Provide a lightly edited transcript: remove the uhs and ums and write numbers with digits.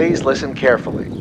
Please listen carefully.